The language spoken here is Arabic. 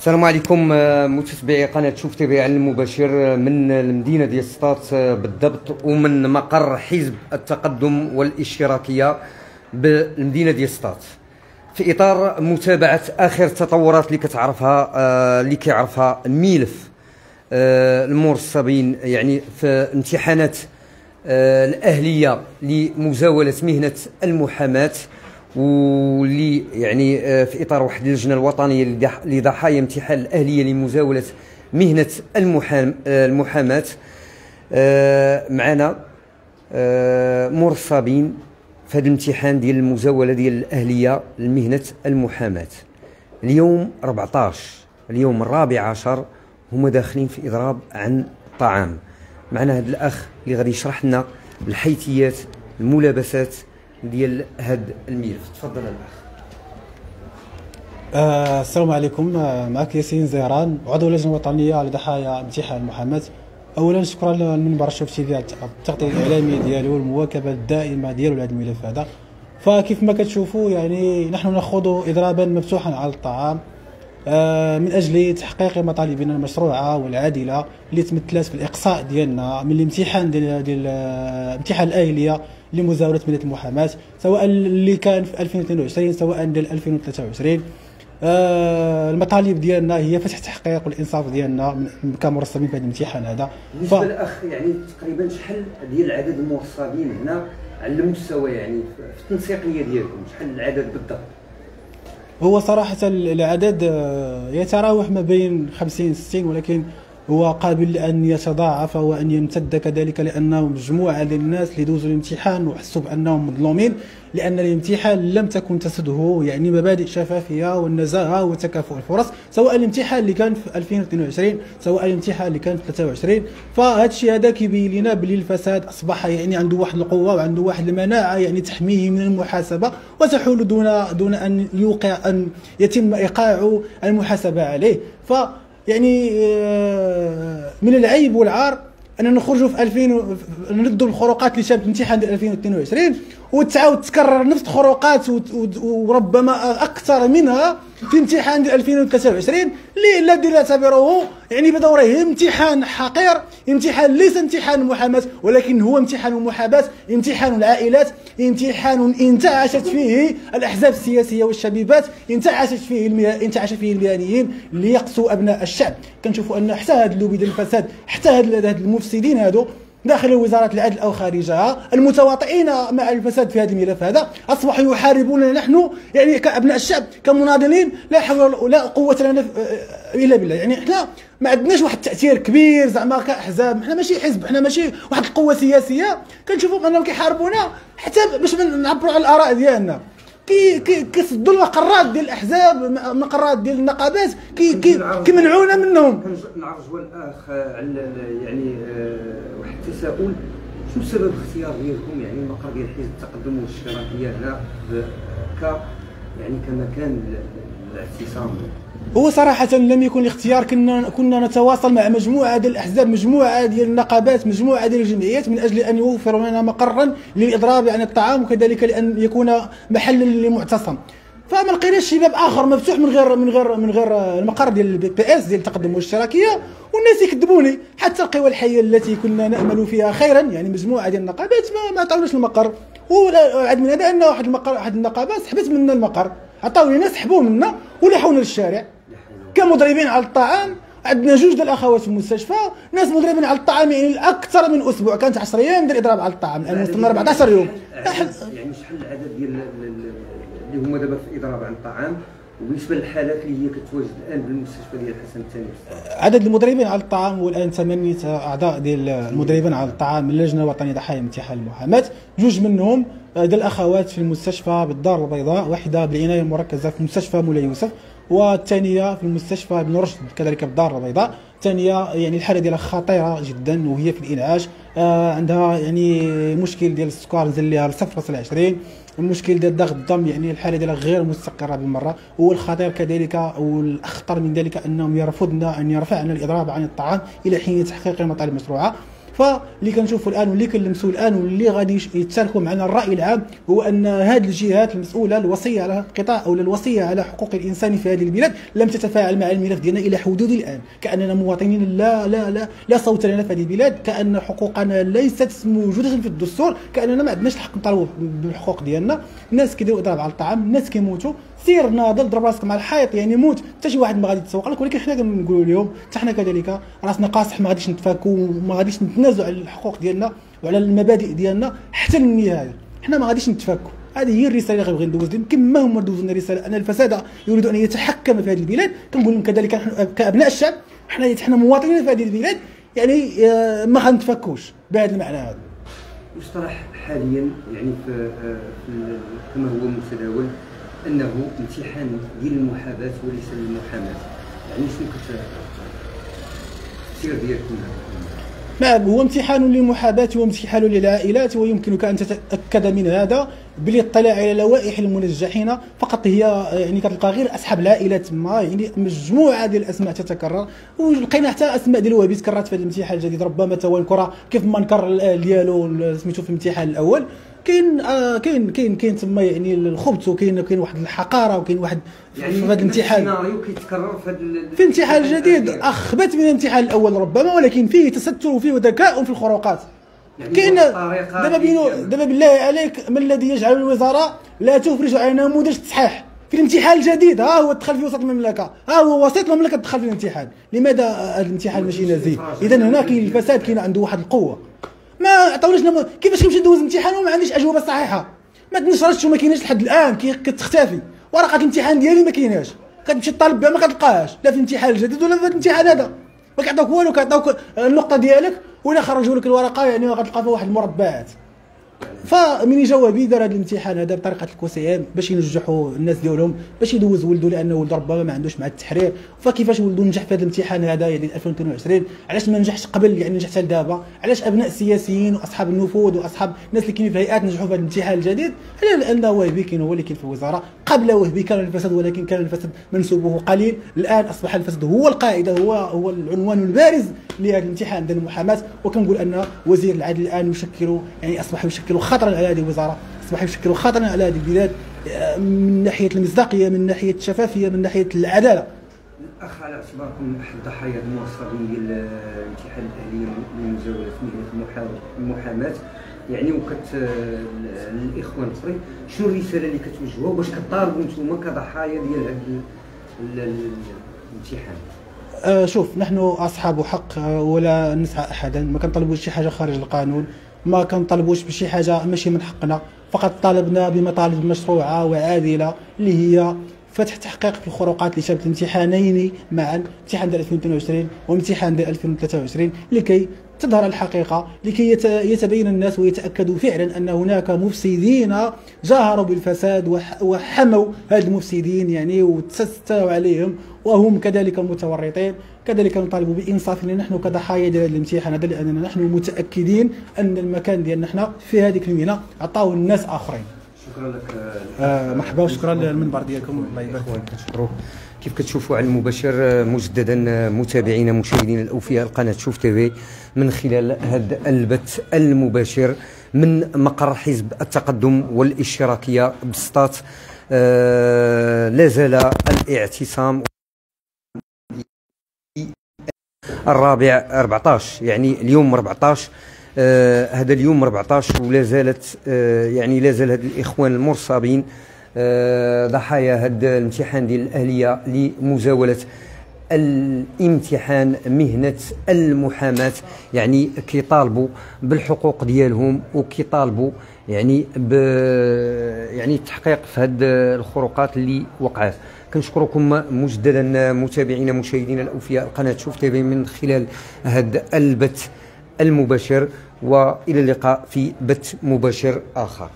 السلام عليكم متابعي قناه شوف تي في على المباشر من المدينه ديال سطات بالضبط، ومن مقر حزب التقدم والاشتراكيه بالمدينه ديال سطات، في اطار متابعه اخر التطورات اللي كيعرفها الملف المرصبين يعني في امتحانات الاهليه لمزاوله مهنه المحاماه، واللي يعني في اطار واحد اللجنه الوطنيه لضحايا امتحان الاهليه لمزاوله مهنه المحاماه. معنا مرصبين في هذا الامتحان ديال المزاوله ديال الاهليه لمهنه المحاماه. اليوم 14، اليوم الرابع عشر، هما داخلين في اضراب عن الطعام. معنا هذا الاخ اللي غادي يشرح لنا الحيثيات الملابسات ديال هاد الملف. تفضل الاخ. السلام عليكم، معك ياسين زيران عضو اللجنه الوطنيه لضحايا امتحان المحاماه. اولا شكرا لمنبر شوف تي في على التغطيه الاعلاميه ديالو والمواكبه الدائمه ديالو لهذا الملف هذا. فكيف ما كتشوفوا يعني نحن نخوض اضرابا مفتوحا على الطعام من اجل تحقيق مطالبنا المشروعه والعادله اللي تمثلت في الاقصاء ديالنا من الامتحان ديال امتحان الاهليه لمزاوله مهنه المحاماه، سواء اللي كان في 2022 سواء ديال 2023. المطالب ديالنا هي فتح تحقيق والانصاف ديالنا كمرصبين في هذا الامتحان هذا. بالنسبه للاخ يعني تقريبا شحال ديال عدد المرصبين هنا على المستوى، يعني في التنسيقيه ديالكم شحال العدد بالضبط؟ هو صراحه العدد يتراوح ما بين 50 60، ولكن هو قابل ان يتضاعف وان يمتد كذلك، لانه مجموعه للناس اللي دوزوا الامتحان وحسوا بانهم مظلومين، لان الامتحان لم تكن تسده يعني مبادئ الشفافيه والنزاهه وتكافؤ الفرص، سواء الامتحان اللي كان في 2022 سواء الامتحان اللي كان في 23. فهذا الشيء هذا كيبين لنا بلي الفساد اصبح يعني عنده واحد القوه وعنده واحد المناعه يعني تحميه من المحاسبه، وتحول دون ان يوقع ان يتم ايقاع المحاسبه عليه. ف يعني من العيب والعار اننا نخرجوا في 2000 نردوا الخروقات اللي شابت الامتحان ديال 2022 وتعاود تكرر نفس الخروقات وربما اكثر منها في امتحان ديال 2023 الذي نعتبره يعني بدوره امتحان حقير، امتحان ليس امتحان محاماه ولكن هو امتحان محاباه، امتحان العائلات، امتحان انتعشت فيه الاحزاب السياسيه والشبيبات، انتعش فيه المهنيين ليقصوا ابناء الشعب. كنشوفوا ان حتى هذا اللوبي ديال الفساد، حتى هاد المفسدين هادو داخل وزارة العدل أو خارجها المتواطئين مع الفساد في هذا الملف هذا أصبحوا يحاربوننا نحن يعني كأبناء الشعب كمناضلين، لا حول ولا قوة لنا إلا بالله. يعني احنا ما عندناش واحد التأثير كبير زعما كأحزاب، حنا ماشي حزب، حنا ماشي واحد القوة سياسية كنشوفوا أنهم كيحاربونا حتى باش نعبروا على الآراء ديالنا. كيصدوا المقرات ديال الاحزاب، مقرات ديال النقابات، كيمنعونا منهم. كنعرج والاخ على يعني واحد التساؤل، شنو سبب اختيار ديالكم يعني المقر ديال حزب التقدم والاشتراكيه هنا يعني كمكان الاعتصام؟ هو صراحة لم يكن الاختيار، كنا نتواصل مع مجموعة ديال الأحزاب، مجموعة ديال النقابات، مجموعة ديال الجمعيات من أجل أن يوفروا لنا مقرا للإضراب عن الطعام، وكذلك لأن يكون محلا لمعتصم. فما لقيناش شباب آخر مفتوح من غير المقر ديال البي بي إس ديال التقدم والاشتراكية، والناس يكذبوني. حتى القوى الحية التي كنا نأمل فيها خيرا يعني مجموعة ديال النقابات ما عطاوناش المقر، وعاد من هذا أن واحد النقابات سحبت منا المقر، عطاو لينا سحبوه منا ولحونا للشارع كمضربين على الطعام. عندنا جوج ديال الاخوات في المستشفى ناس مضربين على الطعام يعني اكثر من اسبوع، كانت 10 ايام ديال اضراب على الطعام، الان وصلنا 14 يوم. يعني شحال العدد ديال اللي هما دابا في اضراب على الطعام، وبالنسبه للحالات اللي هي كتواجد الان بالمستشفى ديال الحسن الثاني؟ عدد المضربين على الطعام هو الان 8 اعضاء ديال المضربين على الطعام من اللجنه الوطنيه لضحايا امتحان المحاماه، جوج منهم ديال الاخوات في المستشفى بالدار البيضاء، واحده بالعنايه المركزه في مستشفى مولاي يوسف، والثانيه في المستشفى ابن رشد كذلك بالدار البيضاء. الثانيه يعني الحاله ديالها خطيره جدا وهي في الانعاش، عندها يعني مشكل ديال السكر نزل ليها 0.20، المشكل ديال ضغط الدم يعني الحاله ديالها غير مستقره بالمره. والخطير كذلك والاخطر من ذلك انهم يرفضنا ان يرفعنا الاضراب عن الطعام الى حين تحقيق المطالب المشروعه. فاللي كنشوفوا الان واللي كنلمسوا الان واللي غادي يتشاركوا معنا الراي العام هو ان هذه الجهات المسؤوله الوصيه على القطاع او الوصيه على حقوق الانسان في هذه البلاد لم تتفاعل مع الملف ديالنا الى حدود الان، كاننا مواطنين لا لا لا لا صوت لنا في هذه البلاد، كان حقوقنا ليست موجوده في الدستور، كاننا ما عندناش الحق نطالبوا بالحقوق ديالنا، الناس كيديروا اضراب على الطعام، الناس كيموتوا، سير ناضل ضرب راسك مع الحائط يعني موت حتى شي واحد ما غادي يتسوق لك، ولكن حنا كنقولوا اليوم حتى حنا كذلك راسنا قاصح ما غاديش نتفاكوا وما غاديش نتنازعوا على الحقوق ديالنا وعلى المبادئ ديالنا حتى للنهايه، حنا ما غاديش نتفاكوا، هذه هي الرساله اللي غنبغي ندوز لهم، كما هما دوزوا لنا رساله ان الفساد يريد ان يتحكم في هذه البلاد، كنقول لهم كذلك نحن كابناء الشعب حنا مواطنين في هذه البلاد يعني ما غنتفكوش بهذا المعنى هذا. يقترح حاليا يعني كما هو متداول انه امتحان ديال المحاباه وليس للمحاماه، يعني شنو التفسير ديالكم؟ نعم، هو امتحان للمحاباه وامتحان للعائلات، ويمكنك ان تتاكد من هذا بالاطلاع على لوائح المنجحين، فقط هي يعني كتلقى غير اصحاب العائلات ما يعني مجموعه ديال الاسماء تتكرر، ولقينا حتى اسماء ديال الوهابيس كررت في هذا الامتحان الجديد، ربما تنكرها كيف ما نكر ديالو سميتو في الامتحان الاول. كاين كاين تما يعني الخبث وكاين واحد الحقاره وكاين واحد يعني في هذا الامتحان السيناريو كيتكرر في الامتحان الجديد اخبث من الامتحان الاول ربما، ولكن فيه تستر وفيه ذكاء في الخروقات. يعني كاين دابا بالله عليك، ما الذي يجعل الوزاره لا تفرج على نموذج التصحيح في الامتحان الجديد؟ ها هو دخل في وسط المملكه، ها هو وسيط المملكه دخل في الامتحان، لماذا هذا الامتحان ماشي نزيه؟ اذا هنا كاين الفساد، كاين عنده واحد القوه ما عطاوناش كيفاش نمشي ندوز امتحان وما عنديش اجوبه صحيحه، ما تنشرتش وما كايناش لحد الان، كتختفي ورقه الامتحان ديالي ما كايناش، كتمشي تطالب بها ما كتلقاهاش لا في الامتحان الجديد ولا في الامتحان هذا، ما كيعطوك والو، كيعطوك النقطه ديالك ولا خرجوا لك الورقه يعني غتلقى فيها واحد المربعات. فمني جوابي دار هذا الامتحان هذا بطريقه الكوسيام باش ينجحوا الناس ديالهم، باش يدوز ولده لانه ولده ربما ما عندوش مع التحرير، فكيفاش ولده نجح في هذا الامتحان هذا يعني 2022، علاش ما نجحش قبل يعني نجح حتى لدابا؟ علاش ابناء السياسيين واصحاب النفوذ واصحاب الناس اللي كاينين في الهيئات نجحوا في هذا الامتحان الجديد؟ لان وهبي كاين هو اللي كاين في الوزاره، قبل وهبي كان الفساد ولكن كان الفساد منسوبه قليل، الان اصبح الفساد هو القاعده، هو العنوان البارز لهذا الامتحان ديال المحاماه. وكنقول ان وزير العدل الان يشكل يعني اصبح يشكلوا خطرا على هذه الوزاره، اصبحوا يشكلوا خطرا على هذه البلاد من ناحيه المصداقيه، من ناحيه الشفافيه، من ناحيه العداله. الاخ، على اعتباركم احد ضحايا المواصلين ديال الامتحان الاهلي لمزاوله مهنه المحاماه يعني وكت الاخوان القري، شنو الرساله اللي كتوجهوها باش كطالبوا نتوما كضحايا ديال هذا الامتحان؟ شوف، نحن اصحاب حق ولا نسعى احدا، ما كنطلبوش شي حاجه خارج القانون، ما كنطالبوش بشي حاجه ماشي من حقنا، فقط طالبنا بمطالب مشروعه وعادله اللي هي فتح تحقيق في الخروقات اللي شابت الامتحانين معا، امتحان ديال 2022 وامتحان ديال 2023، لكي تظهر الحقيقه، لكي يتبين الناس ويتاكدوا فعلا ان هناك مفسدين جاهروا بالفساد وحموا هاد المفسدين يعني وتستاوا عليهم وهم كذلك متورطين. كذلك نطالب بانصاف نحن كضحايا ديال هذا الامتحان هذا، لاننا نحن متاكدين ان المكان ديالنا حنا في هذيك المهنه عطاوه الناس اخرين. شكرا لك. مرحبا وشكرا للمنبر ديالكم، الله يبارك فيك. كنشكروك. كيف كتشوفوا على المباشر مجددا متابعينا مشاهدينا الاوفياء قناه شوف تيفي من خلال هذا البث المباشر من مقر حزب التقدم والاشتراكيه بسطات. لا زال الاعتصام الرابع 14 يعني اليوم 14 هذا اليوم 14 ولا زالت يعني لا زال هاد الاخوان المرصبين ضحايا هاد الامتحان ديال الاهليه لمزاوله الامتحان مهنه المحاماه، يعني كيطالبوا بالحقوق ديالهم وكيطالبوا يعني التحقيق في هاد الخروقات اللي وقعات. كنشكركم مجددا متابعينا مشاهدينا الاوفياء قناه شوف تيفي من خلال هذا البث المباشر، والى اللقاء في بث مباشر اخر.